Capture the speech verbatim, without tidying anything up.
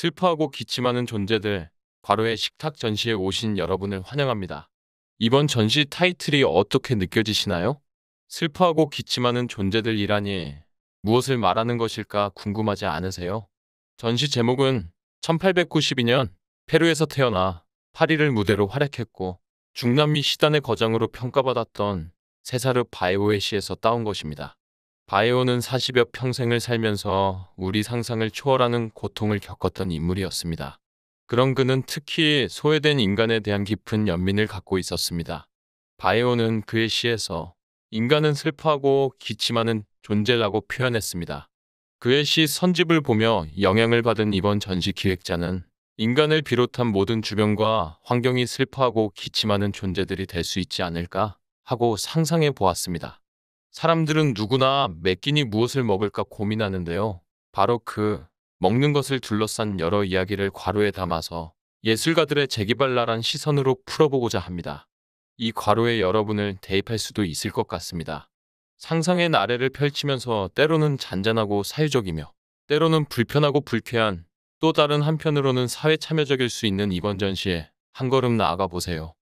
슬퍼하고 기침하는 존재들, 괄호의 식탁 전시에 오신 여러분을 환영합니다. 이번 전시 타이틀이 어떻게 느껴지시나요? 슬퍼하고 기침하는 존재들이라니 무엇을 말하는 것일까 궁금하지 않으세요? 전시 제목은 천팔백구십이 년 페루에서 태어나 파리를 무대로 활약했고 중남미 시단의 거장으로 평가받았던 세사르 바에오의 시에서 따온 것입니다. 바에오는 사십여 평생을 살면서 우리 상상을 초월하는 고통을 겪었던 인물이었습니다. 그런 그는 특히 소외된 인간에 대한 깊은 연민을 갖고 있었습니다. 바에오는 그의 시에서 인간은 슬퍼하고 기침하는 존재라고 표현했습니다. 그의 시 선집을 보며 영향을 받은 이번 전시 기획자는 인간을 비롯한 모든 주변과 환경이 슬퍼하고 기침하는 존재들이 될 수 있지 않을까 하고 상상해 보았습니다. 사람들은 누구나 매 끼니 무엇을 먹을까 고민하는데요. 바로 그 먹는 것을 둘러싼 여러 이야기를 괄호에 담아서 예술가들의 재기발랄한 시선으로 풀어보고자 합니다. 이 괄호에 여러분을 대입할 수도 있을 것 같습니다. 상상의 나래를 펼치면서 때로는 잔잔하고 사유적이며 때로는 불편하고 불쾌한 또 다른 한편으로는 사회 참여적일 수 있는 이번 전시에 한 걸음 나아가 보세요.